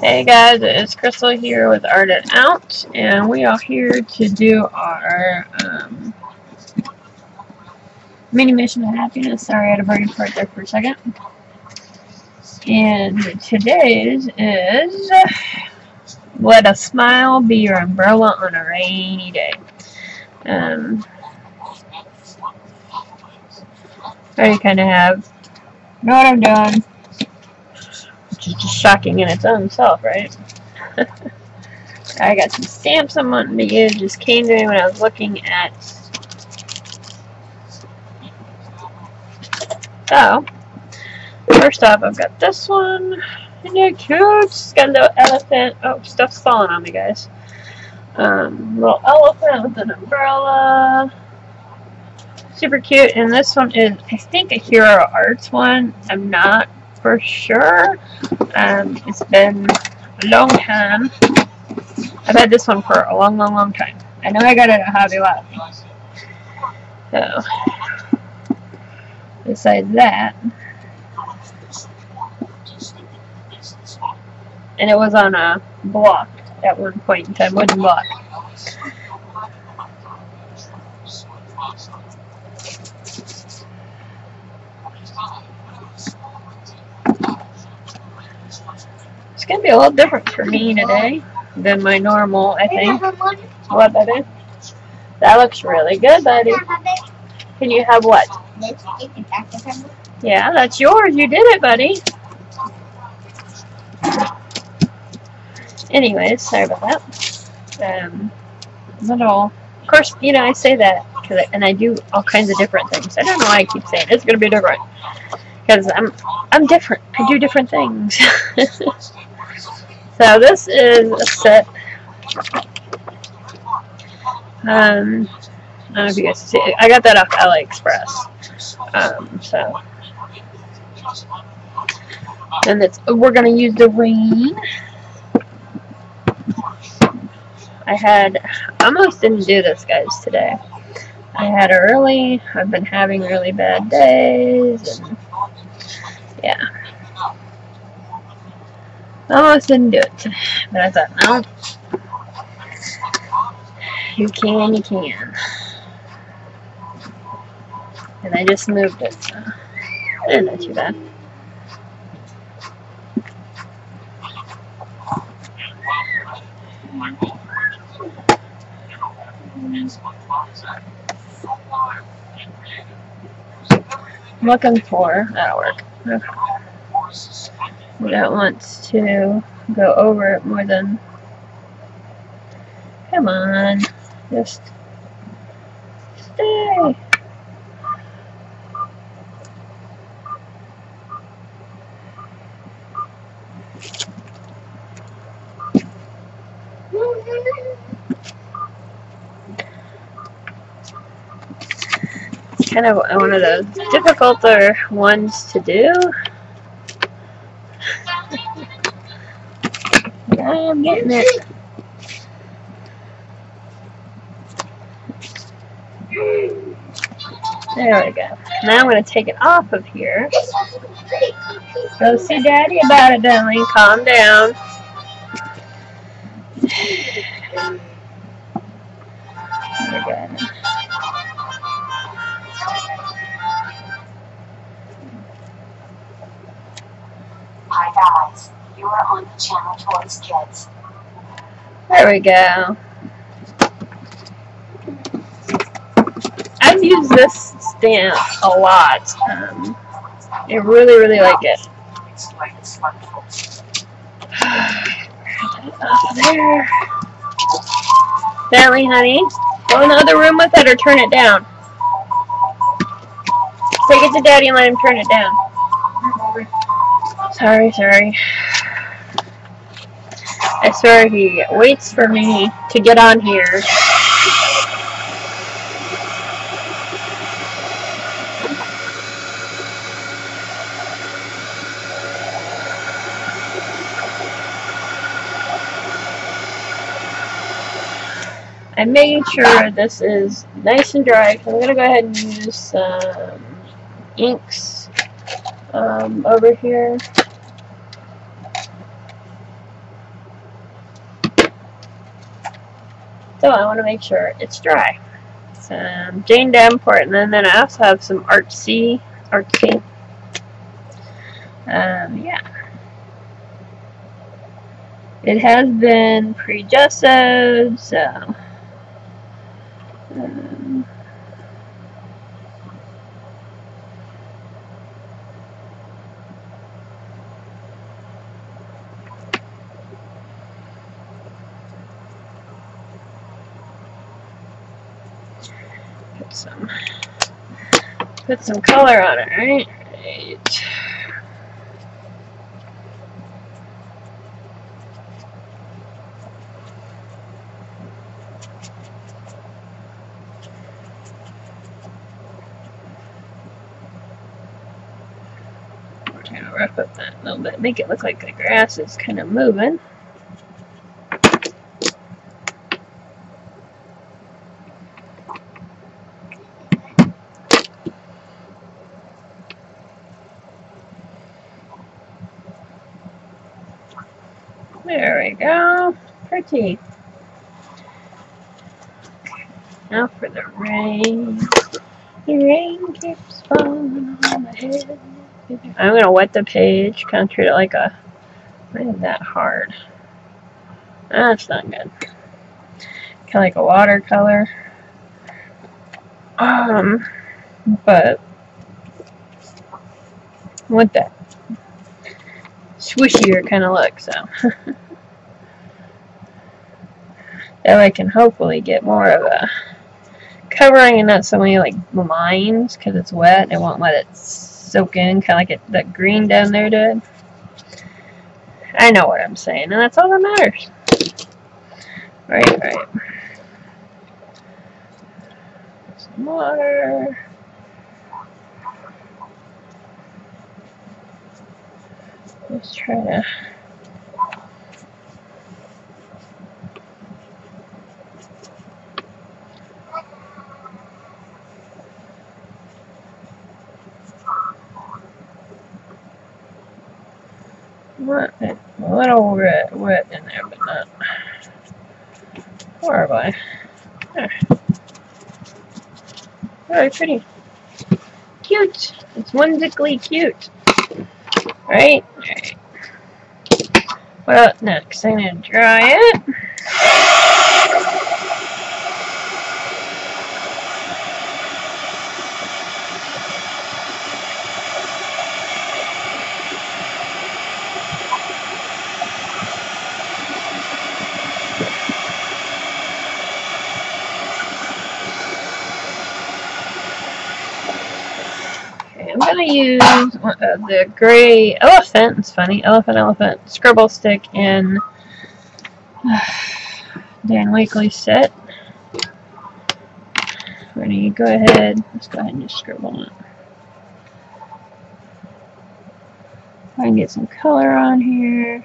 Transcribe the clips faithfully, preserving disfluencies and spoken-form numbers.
Hey guys, it's Crystal here with Art It Out, and we are here to do our um, mini mission of happiness. Sorry, I had a brain fart there for a second. And today's is Let a Smile Be Your Umbrella on a Rainy Day. Um, I kind of have, you know what I'm doing. Is just shocking in its own self, right? I got some stamps I'm wanting to use. Just came to me when I was looking at. So, first off, I've got this one. And a cute Scundo elephant. Oh, stuff's falling on me, guys. Um, little elephant with an umbrella. Super cute. And this one is, I think, a Hero Arts one. I'm not for sure. Um, it's been a long time. I've had this one for a long, long, long time. I know I got it at Hobby Lobby. So, besides that, and it was on a block at one point in time, wooden block. It's going to be a little different for me today than my normal, I think. What, baby? That looks really good, buddy. Can you have what? Yeah, that's yours. You did it, buddy. Anyways, sorry about that. Um, little, of course, you know, I say that, cause I, and I do all kinds of different things. I don't know why I keep saying it. It's going to be different. Because I'm, I'm different. I do different things. So this is a set. Um, I don't know if you guys see it. I got that off AliExpress. Um, so. And it's, we're going to use the rain. I had, almost didn't do this, guys, today. I had a really, I've been having really bad days. And yeah. Almost didn't do it. But I thought, no. You can, you can. And I just moved it, so. Eh, not too bad. I'm looking for, that'll work. Okay. We don't want to go over it more than, come on, just stay. Kind of one of those difficulter ones to do. I'm getting it. There we go. Now I'm going to take it off of here. Go see Daddy about it, Bentley. Calm down. There we go. Hi guys, you are on the channel Toys Kids. There we go. I've used this stamp a lot. Um, I really, really like it. Oh, there. Bentley, honey, go in the other room with it or turn it down. Take it to Daddy and let him turn it down. Sorry, sorry. I swear he waits for me to get on here. I made sure this is nice and dry, so I'm going to go ahead and use some inks um, over here. So I want to make sure it's dry. Some Jane Davenport, and then, then I also have some Arch C. Arch C. Um, yeah. It has been pre-gessoed, so... Um, put some put some color on it, right? Right. We're gonna rough up that a little bit, make it look like the grass is kind of moving. There we go. Pretty. Now for the rain. The rain keeps falling on my head. I'm going to wet the page, kind of treat it like a... Why is that hard? That's not good. Kind of like a watercolor. Um, but... I want that swishier kind of look, so... That I can hopefully get more of a covering and not so many like lines, because it's wet and it won't let it soak in, kind of like it, that green down there did. I know what I'm saying, and that's all that matters. Right, right. Some water. Let's try to... What? A little wet, wet in there, but not... horribly. There. Really pretty. Cute! It's whimsically cute. Right? Alright. What else next? I'm going to dry it. I'm going to use the gray elephant, it's funny, elephant, elephant, scribble stick in uh, Dan Wakeley set. We're going to go ahead, let's go ahead and just scribble on it. I can get some color on here.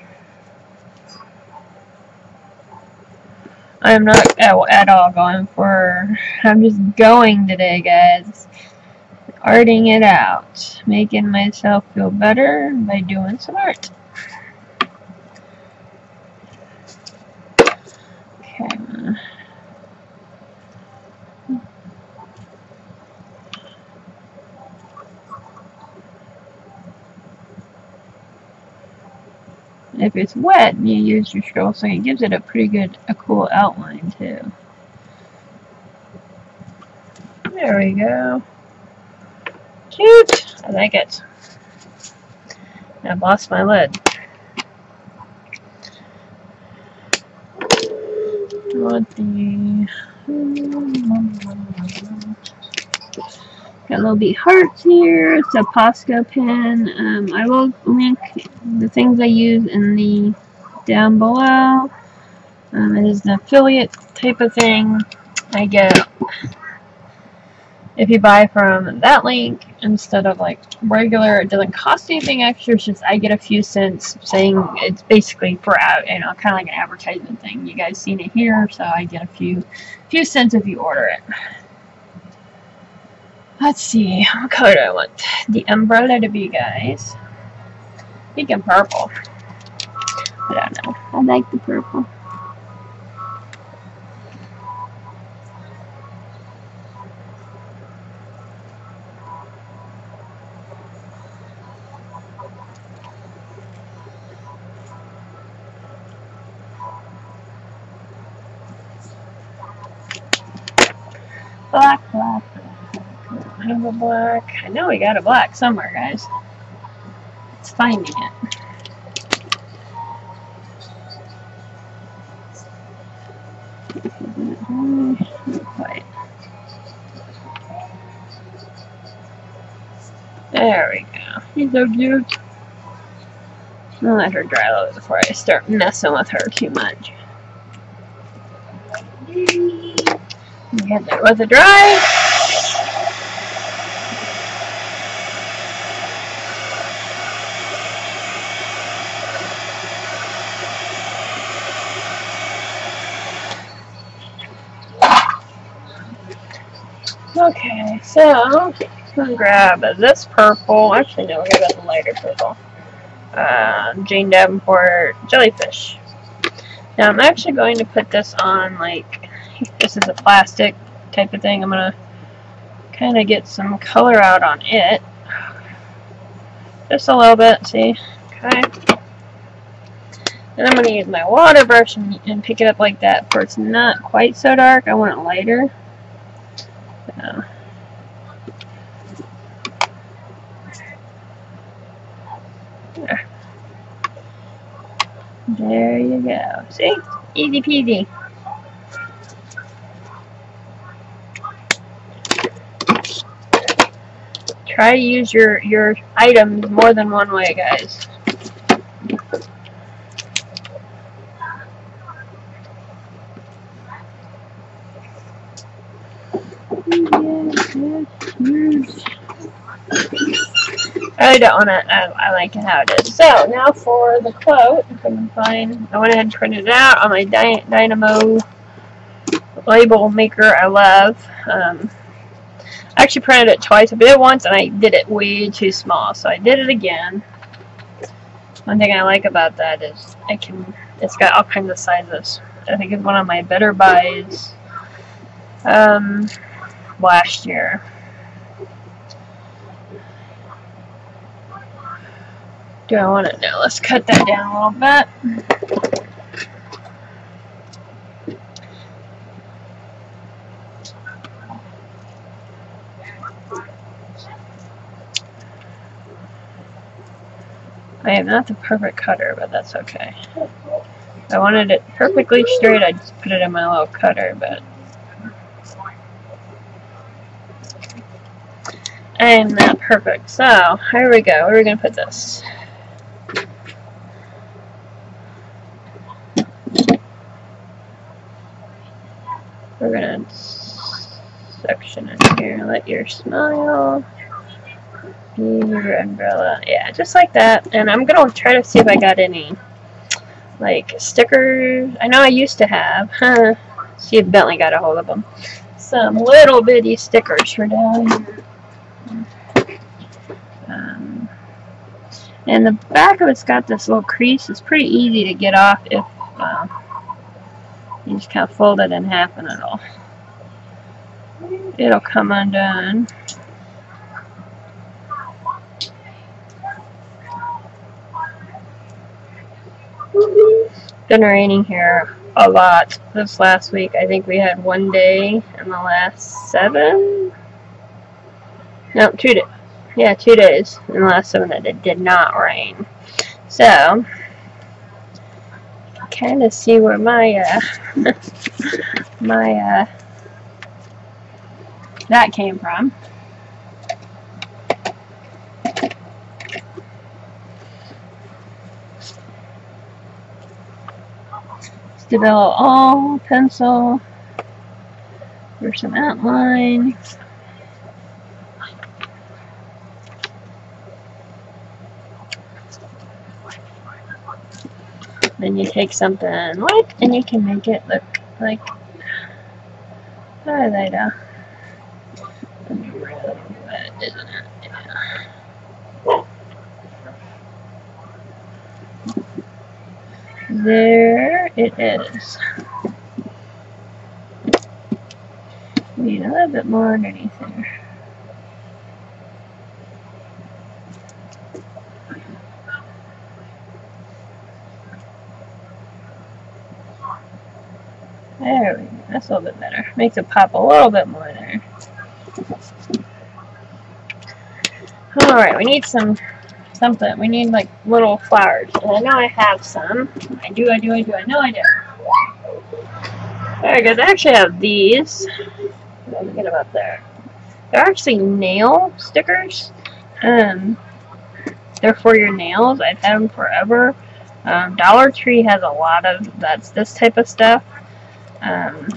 I'm not at, at all going for, I'm just going today, guys. Arting it out, making myself feel better by doing some art. Okay. If it's wet, you use your stroll, so it gives it a pretty good, a cool outline too. There we go. Cute! I like it. I've lost my lid. What the... Got a little bit hearts here. It's a Posca pen. Um, I will link the things I use in the down below. Um, it is an affiliate type of thing. I get... If you buy from that link instead of like regular, it doesn't cost anything extra. It's just I get a few cents saying it's basically for out, you know, kind of like an advertisement thing. You guys seen it here, so I get a few, few cents if you order it. Let's see, what color do I want the umbrella to be, guys? I think I'm purple. I don't know. I like the purple. Black, black, black. I have a black. I know we got a black somewhere, guys. It's finding it. There we go. He's so cute. I'll let her dry a little bit before I start messing with her too much. We had that with a dry. Okay, so I'm gonna grab this purple. Actually, no, we're gonna grab the lighter purple. Uh, Jane Davenport jellyfish. Now I'm actually going to put this on, like, this is a plastic type of thing. I'm gonna kind of get some color out on it, just a little bit. See, okay. And I'm gonna use my water brush and, and pick it up like that, where it's not quite so dark. I want it lighter. So. There. There you go. See? Easy peasy. Try to use your, your items more than one way, guys. I don't want to, I, I like it how it is. So, now for the quote, if I can find, I went ahead and printed it out on my Dynamo Label Maker I love. Um, I actually printed it twice. I did it once and I did it way too small, so I did it again. One thing I like about that is I can, it's got all kinds of sizes. I think it's one of my better buys um, last year. Do I want it? No, let's cut that down a little bit. I am not the perfect cutter, but that's okay. If I wanted it perfectly straight, I'd just put it in my little cutter, but I am not perfect. So, here we go. Where are we going to put this? We're gonna section in here. Let your smile be your umbrella. Yeah, just like that. And I'm gonna try to see if I got any, like, stickers. I know I used to have. Huh? See if Bentley got a hold of them. Some little bitty stickers for down here. Um, and the back of it's got this little crease. It's pretty easy to get off if. Uh, You just kind of fold it in half and it'll, it'll come undone. Been raining here a lot this last week. I think we had one day in the last seven. No, two days. Yeah, two days in the last seven that it did not rain. So, kind of see where my uh, my uh, that came from. Stabilo all pencil for some outline. Then you take something like, and you can make it look like oh, they do. Isn't it? Yeah. There it is. We need a little bit more underneath there. There we go. That's a little bit better. Makes it pop a little bit more there. Alright, we need some something. We need like little flowers. And I know I have some. I do, I do, I do. I know I do. There we go. I actually have these. Let me get them up there. They're actually nail stickers. Um, they're for your nails. I've had them forever. Um, Dollar Tree has a lot of that's this type of stuff. Um,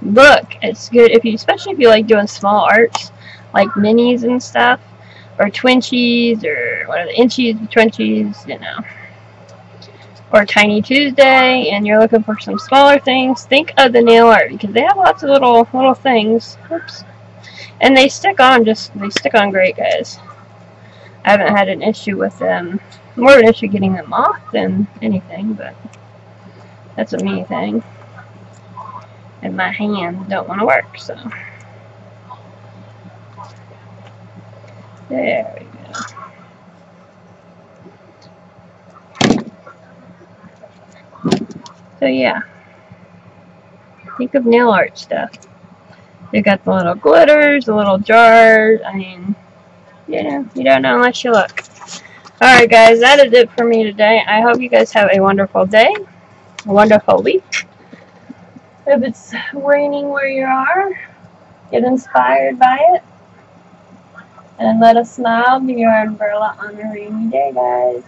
look, it's good if you, especially if you like doing small arts, like minis and stuff, or twinchies, or what are the inchies, twinchies, you know, or Tiny Tuesday, and you're looking for some smaller things. Think of the nail art because they have lots of little little things. Oops, and they stick on just they stick on great, guys. I haven't had an issue with them. More of an issue getting them off than anything, but that's a me thing. And my hands don't want to work, so. There we go. So yeah. Think of nail art stuff. They've got the little glitters, the little jars. I mean, you know, you don't know unless you look. Alright guys, that is it for me today. I hope you guys have a wonderful day. A wonderful week. If it's raining where you are, get inspired by it. And let a smile be your umbrella on a rainy day, guys.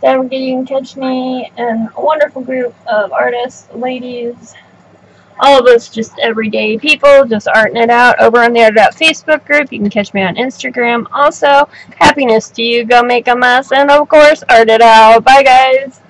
Don't forget you can catch me and a wonderful group of artists, ladies, all of us just everyday people, just arting it out over on the Art It Out Facebook group. You can catch me on Instagram also. Happiness to you, go make a mess, and of course, art it out. Bye, guys.